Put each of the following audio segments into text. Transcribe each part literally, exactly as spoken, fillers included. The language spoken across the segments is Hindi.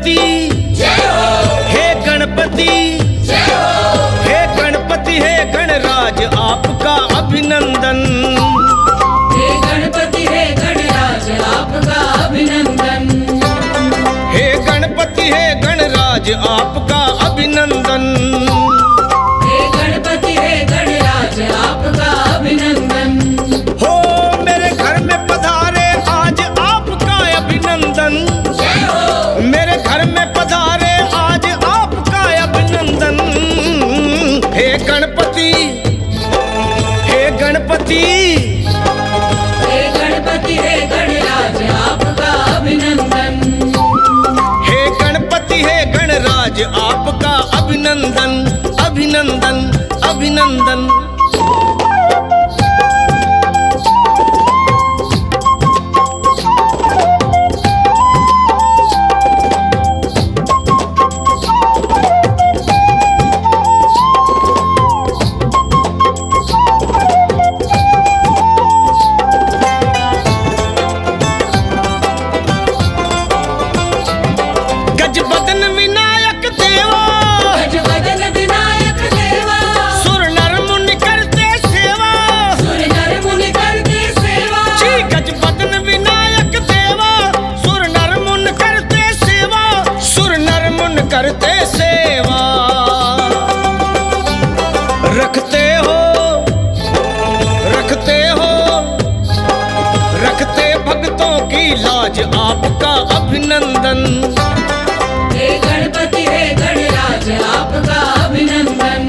गणपति जय हो, हे गणपति जय हो, हे गणपति हे गणराज आपका अभिनंदन, हे गणपति हे गणराज आपका अभिनंदन, हे गणपति हे गणराज आपका अभिनंदन, हे गणपति हे गणराज आपका अभिनंदन, हो मेरे घर में पधारे आज आपका अभिनंदन, मेरे घर में पधारे आज आपका अभिनंदन, हे गणपति हे गणपति हे गणपति हे गणराज आपका अभिनंदन, हे गणराज आपका अभिनंदन अभिनंदन अभिनंदन। आपका अभिनंदन, हे गणपति हे गणराज आपका अभिनंदन।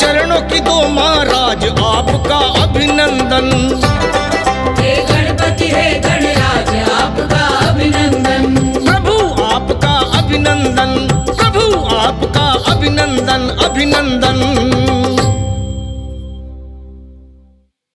चरणों की दो महाराज आपका अभिनंदन।